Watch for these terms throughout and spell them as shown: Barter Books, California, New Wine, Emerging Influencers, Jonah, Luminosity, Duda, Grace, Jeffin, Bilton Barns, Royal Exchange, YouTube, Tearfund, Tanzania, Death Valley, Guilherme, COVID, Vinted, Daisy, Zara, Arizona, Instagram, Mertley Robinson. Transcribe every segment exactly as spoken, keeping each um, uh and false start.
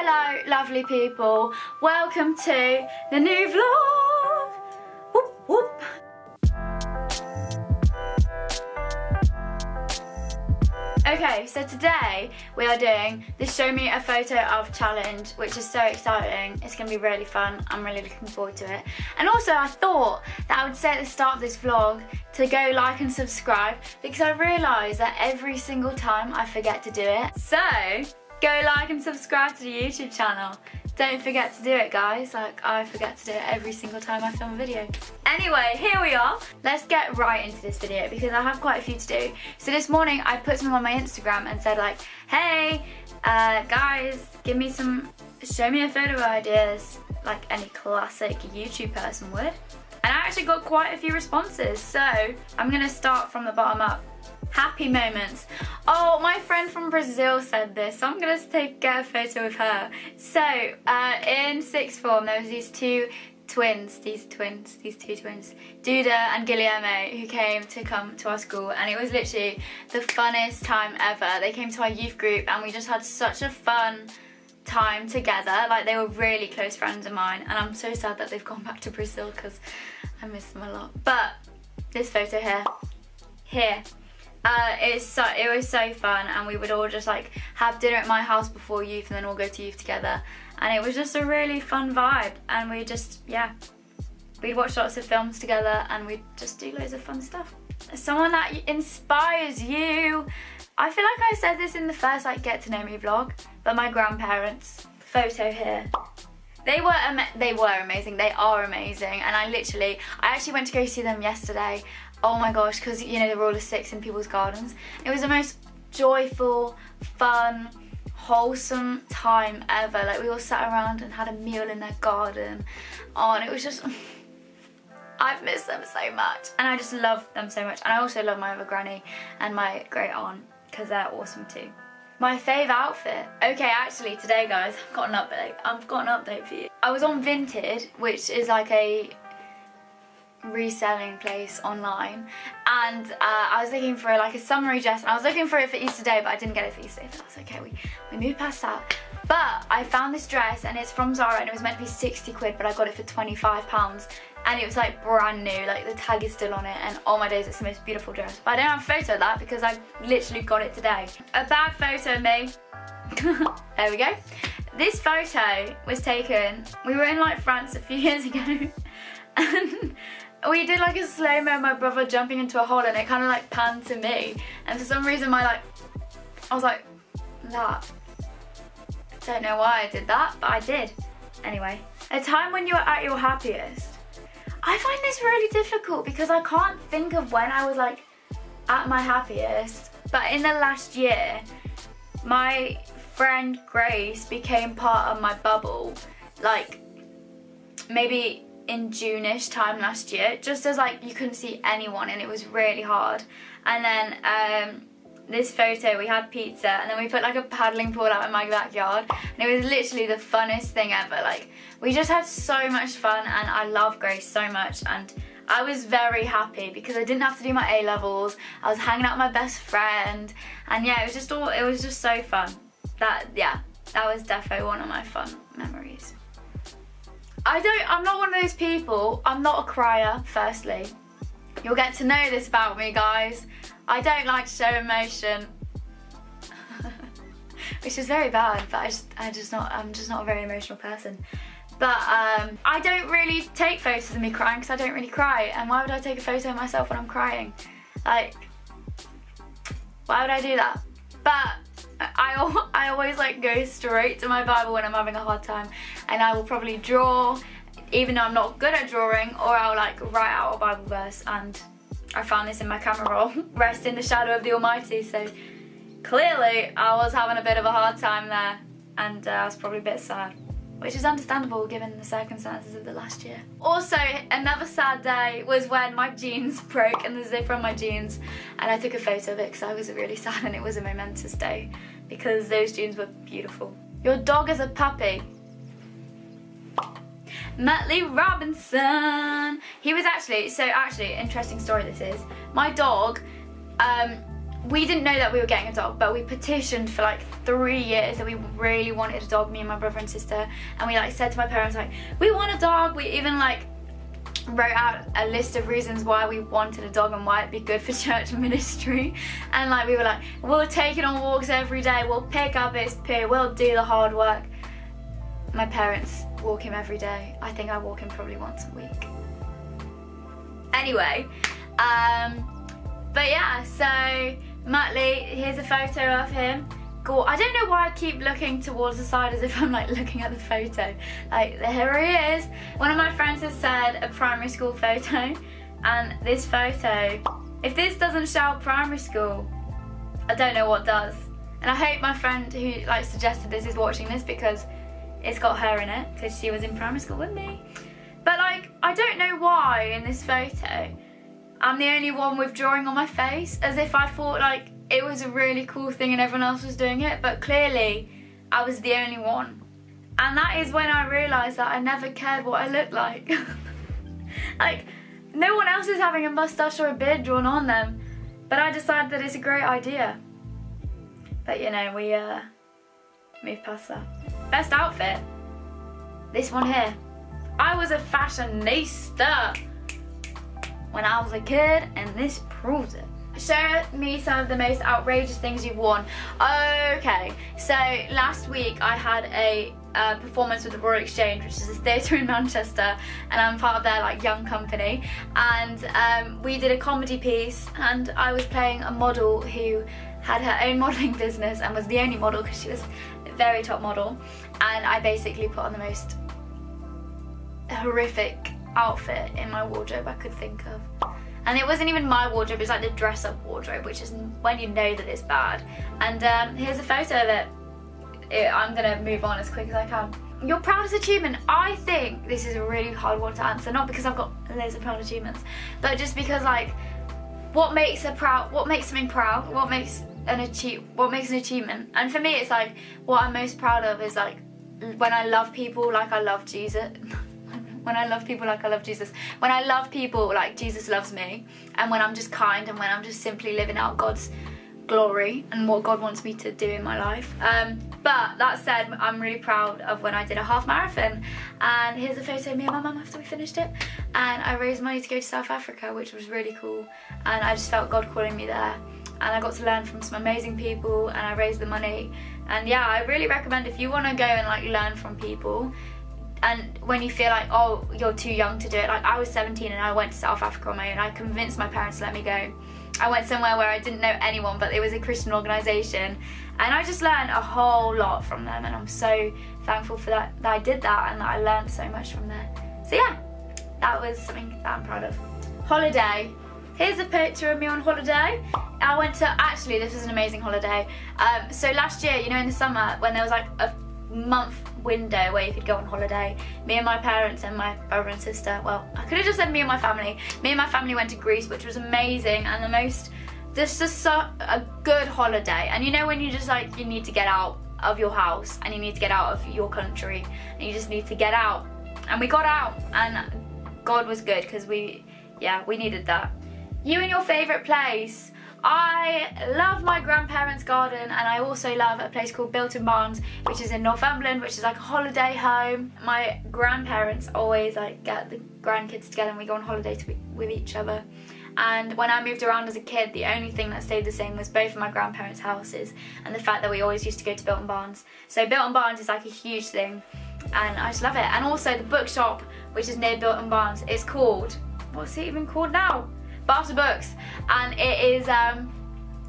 Hello lovely people, welcome to the new vlog. Whoop, whoop. Okay, so today we are doing the Show Me a Photo of challenge, which is so exciting. It's gonna be really fun. I'm really looking forward to it. And also I thought that I would say at the start of this vlog to go like and subscribe, because I realise that every single time I forget to do it. So go like and subscribe to the YouTube channel. Don't forget to do it, guys. Like, I forget to do it every single time I film a video. Anyway, here we are. Let's get right into this video because I have quite a few to do. So this morning I put some on my Instagram and said like, hey, uh, guys, give me some, show me a photo ideas like any classic YouTube person would. And I actually got quite a few responses. So I'm gonna start from the bottom up. Happy moments. Oh, my friend from Brazil said this, so I'm going to take, get a photo of her. So, uh, in sixth form there was these two twins, these twins, these two twins, Duda and Guilherme, who came to come to our school, and it was literally the funnest time ever. They came to our youth group and we just had such a fun time together. Like, they were really close friends of mine, and I'm so sad that they've gone back to Brazil because I miss them a lot. But this photo here, here. Uh, it's so, it was so fun, and we would all just like have dinner at my house before youth and then all go to youth together, and it was just a really fun vibe, and we just, yeah, we'd watch lots of films together and we'd just do loads of fun stuff. Someone that inspires you. I feel like I said this in the first like get to know me vlog, but my grandparents. Photo here. They were, they were amazing, they are amazing, and I literally, I actually went to go see them yesterday. Oh my gosh, because you know the rule of six in people's gardens. It was the most joyful, fun, wholesome time ever. Like, we all sat around and had a meal in their garden. Oh, and it was just, I've missed them so much. And I just love them so much. And I also love my other granny and my great aunt, because they're awesome too. My fave outfit. Okay, actually today guys, I've got an update. I've got an update for you. I was on Vinted, which is like a reselling place online, and uh, I was looking for like a summery dress, and I was looking for it for Easter Day, but I didn't get it for Easter Day, but that's okay, we, we moved past that. But I found this dress, and it's from Zara, and it was meant to be sixty quid, but I got it for twenty-five pounds, and it was like brand new, like the tag is still on it, and oh my days, it's the most beautiful dress. But I don't have a photo of that because I literally got it today. A bad photo of me. There we go. This photo was taken, we were in like France a few years ago, and we did like a slow-mo of my brother jumping into a hole, and it kind of like panned to me, and for some reason my like, I was like, that. I don't know why I did that, but I did. Anyway, a time when you were at your happiest. I find this really difficult because I can't think of when I was like at my happiest, but in the last year, my friend Grace became part of my bubble, like maybe in June-ish time last year, just as like you couldn't see anyone and it was really hard. And then um, this photo, we had pizza and then we put like a paddling pool out in my backyard, and it was literally the funnest thing ever. Like, we just had so much fun, and I love Grace so much, and I was very happy because I didn't have to do my A levels, I was hanging out with my best friend, and yeah, it was just all, it was just so fun. That, yeah, that was defo one of my fun memories. I don't, I'm not one of those people, I'm not a crier, firstly. You'll get to know this about me, guys. I don't like to show emotion. Which is very bad, but I just, I just not, I'm just not a very emotional person. But um, I don't really take photos of me crying because I don't really cry. And why would I take a photo of myself when I'm crying? Like, why would I do that? But I, I always like go straight to my Bible when I'm having a hard time, and I will probably draw, even though I'm not good at drawing, or I'll like write out a Bible verse, and I found this in my camera roll. Rest in the shadow of the Almighty. So clearly I was having a bit of a hard time there, and uh, I was probably a bit sad, which is understandable given the circumstances of the last year. Also, another sad day was when my jeans broke and the zipper on my jeans, and I took a photo of it because I was really sad, and it was a momentous day because those jeans were beautiful. Your dog is a puppy. Mertley Robinson. He was actually, so actually, interesting story this is. My dog, um, We didn't know that we were getting a dog, but we petitioned for like three years that we really wanted a dog, me and my brother and sister, and we like said to my parents like, we want a dog. We even like wrote out a list of reasons why we wanted a dog and why it'd be good for church ministry, and like we were like, we'll take it on walks every day, we'll pick up its poo, we'll do the hard work. My parents walk him every day. I think I walk him probably once a week. Anyway, um, but yeah, so Mertley, here's a photo of him. Gore. I don't know why I keep looking towards the side as if I'm like looking at the photo. Like, there he is. One of my friends has said a primary school photo, and this photo, if this doesn't shout primary school, I don't know what does. And I hope my friend who like suggested this is watching this, because it's got her in it, because she was in primary school with me. But like, I don't know why in this photo I'm the only one with drawing on my face, as if I thought like it was a really cool thing and everyone else was doing it, but clearly I was the only one. And that is when I realised that I never cared what I looked like. Like, no one else is having a moustache or a beard drawn on them, but I decided that it's a great idea. But you know, we uh, moved past that. Best outfit, this one here. I was a fashionista when I was a kid, and this proves it. Share with me some of the most outrageous things you've worn. Okay, so last week I had a uh, performance with the Royal Exchange, which is a theatre in Manchester, and I'm part of their like young company, and um, we did a comedy piece, and I was playing a model who had her own modelling business and was the only model because she was a very top model, and I basically put on the most horrific outfit in my wardrobe I could think of. And it wasn't even my wardrobe, it's like the dress-up wardrobe, which is when you know that it's bad. And um, here's a photo of it. it. I'm gonna move on as quick as I can. Your proudest achievement, I think, this is a really hard one to answer, not because I've got loads of proud achievements, but just because like, what makes a proud, what makes something proud, what makes an achieve, what makes an achievement? And for me, it's like, what I'm most proud of is like, when I love people like I love Jesus. When I love people like I love Jesus. When I love people like Jesus loves me. And when I'm just kind, and when I'm just simply living out God's glory and what God wants me to do in my life. Um, but that said, I'm really proud of when I did a half marathon. And here's a photo of me and my mum after we finished it. And I raised money to go to South Africa, which was really cool. And I just felt God calling me there. And I got to learn from some amazing people, and I raised the money. And yeah, I really recommend if you want to go and like learn from people, and when you feel like, oh, you're too young to do it. Like, I was seventeen and I went to South Africa on my own. I convinced my parents to let me go. I went somewhere where I didn't know anyone, but it was a Christian organisation, and I just learned a whole lot from them, and I'm so thankful for that, that I did that, and that I learned so much from there. So yeah, that was something that I'm proud of. Holiday. Here's a picture of me on holiday. I went to, actually, this was an amazing holiday. Um, so last year, you know, in the summer, when there was like a month window where you could go on holiday, me and my parents and my brother and sister, well, I could have just said me and my family, me and my family went to Greece, which was amazing, and the most, this is so, a good holiday. And you know when you just like, you need to get out of your house, and you need to get out of your country, and you just need to get out, and we got out, and God was good, because we, yeah, we needed that. You and your favourite place. I love my grandparents' garden, and I also love a place called Bilton Barns, which is in Northumberland, which is like a holiday home. My grandparents always like get the grandkids together, and we go on holiday to, with each other. And when I moved around as a kid, the only thing that stayed the same was both of my grandparents' houses, and the fact that we always used to go to Bilton Barns. So Bilton Barns is like a huge thing, and I just love it. And also the bookshop, which is near Bilton Barns, is called, what's it even called now? Barter Books, and it is um,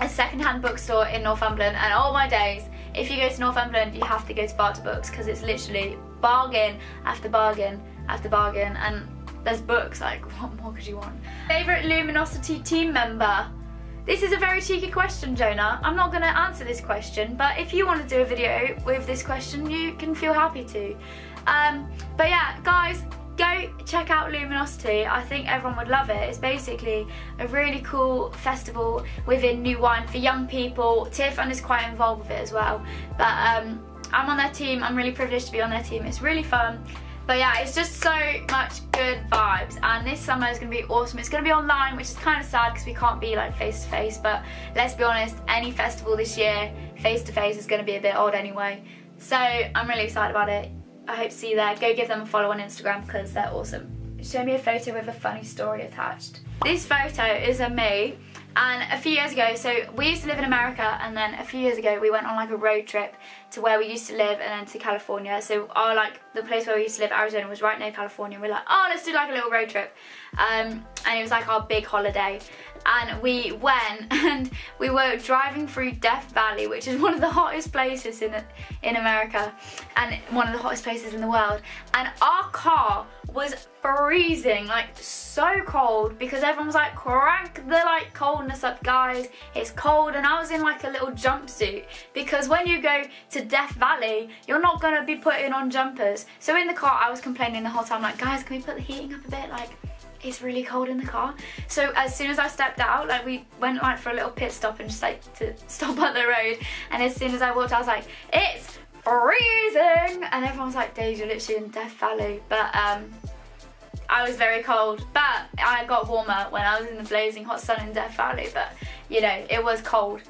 a second-hand bookstore in Northumberland, and all my days, if you go to Northumberland, you have to go to Barter Books, because it's literally bargain after bargain after bargain, and there's books, like what more could you want? Favourite Luminosity team member? This is a very cheeky question, Jonah. I'm not going to answer this question, but if you want to do a video with this question, you can feel happy to. Um, but yeah, guys, go check out Luminosity. I think everyone would love it. It's basically a really cool festival within New Wine for young people. Tearfund is quite involved with it as well. But um, I'm on their team. I'm really privileged to be on their team. It's really fun. But yeah, it's just so much good vibes, and this summer is going to be awesome. It's going to be online, which is kind of sad because we can't be like face to face, but let's be honest, any festival this year face to face is going to be a bit odd anyway. So I'm really excited about it. I hope to see you there. Go give them a follow on Instagram because they're awesome. Show me a photo with a funny story attached. This photo is of me, and a few years ago, so we used to live in America, and then a few years ago we went on like a road trip to where we used to live and then to California. So our like, the place where we used to live, Arizona, was right near California, and we we're like, oh, let's do like a little road trip. Um, and it was like our big holiday. And we went and we were driving through Death Valley, which is one of the hottest places in, in America and one of the hottest places in the world. And our car was freezing, like so cold, because everyone was like, crank the like coldness up guys, it's cold. And I was in like a little jumpsuit because when you go to Death Valley, you're not gonna be putting on jumpers. So in the car, I was complaining the whole time, like, guys, can we put the heating up a bit? Like, it's really cold in the car. So as soon as I stepped out, like we went like for a little pit stop and just like to stop at the road. And as soon as I walked, I was like, it's freezing. And everyone was like, Daisy, you're literally in Death Valley. But um, I was very cold, but I got warmer when I was in the blazing hot sun in Death Valley. But you know, it was cold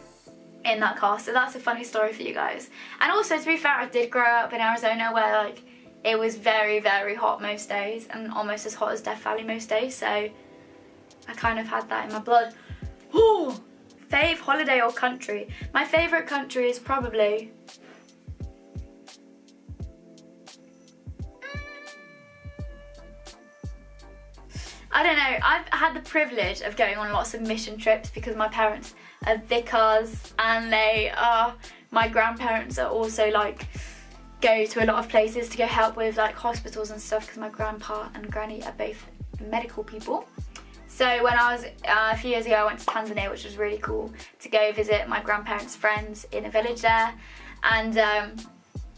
in that car. So that's a funny story for you guys. And also, to be fair, I did grow up in Arizona where like, it was very, very hot most days, and almost as hot as Death Valley most days, so I kind of had that in my blood. Ooh, fave holiday or country. My favourite country is probably... I don't know, I've had the privilege of going on lots of mission trips because my parents are vicars, and they are... my grandparents are also like... go to a lot of places to go help with like hospitals and stuff because my grandpa and granny are both medical people. So when I was, uh, a few years ago, I went to Tanzania, which was really cool, to go visit my grandparents' friends in a village there. And um,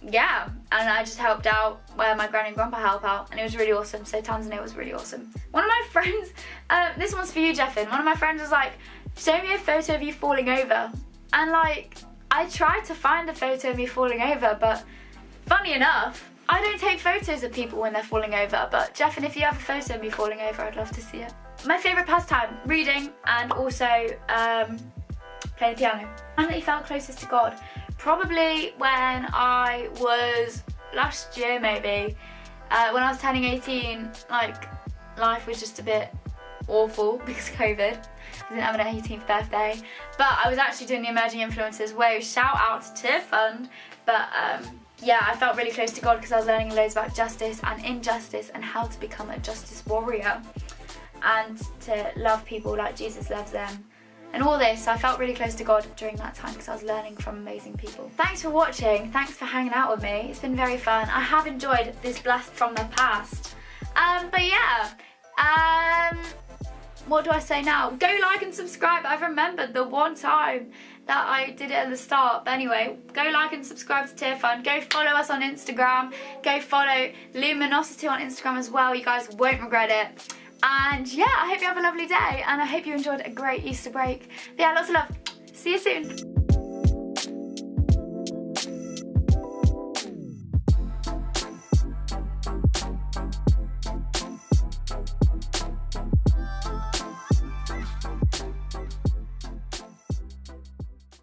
yeah, and I just helped out where my granny and grandpa help out, and it was really awesome. So Tanzania was really awesome. One of my friends, uh, this one's for you, Jeffin. One of my friends was like, show me a photo of you falling over. And like, I tried to find a photo of me falling over, but funny enough, I don't take photos of people when they're falling over, but Jeffin, if you have a photo of me falling over, I'd love to see it. My favourite pastime, reading, and also um, playing the piano. Time that you felt closest to God, probably when I was, last year maybe, uh, when I was turning eighteen, like, life was just a bit awful because of COVID. I didn't have an eighteenth birthday, but I was actually doing the Emerging Influencers, where shout out to Tearfund, but um, yeah, I felt really close to God because I was learning loads about justice and injustice and how to become a justice warrior and to love people like Jesus loves them and all this. So I felt really close to God during that time because I was learning from amazing people. Thanks for watching. Thanks for hanging out with me. It's been very fun. I have enjoyed this blast from the past. Um, but yeah, um, what do I say now? Go like and subscribe. I've remembered the one time that I did it at the start, but anyway, go like and subscribe to Tearfund, go follow us on Instagram, go follow Luminosity on Instagram as well, you guys won't regret it. And yeah, I hope you have a lovely day, and I hope you enjoyed a great Easter break. But yeah, lots of love, see you soon.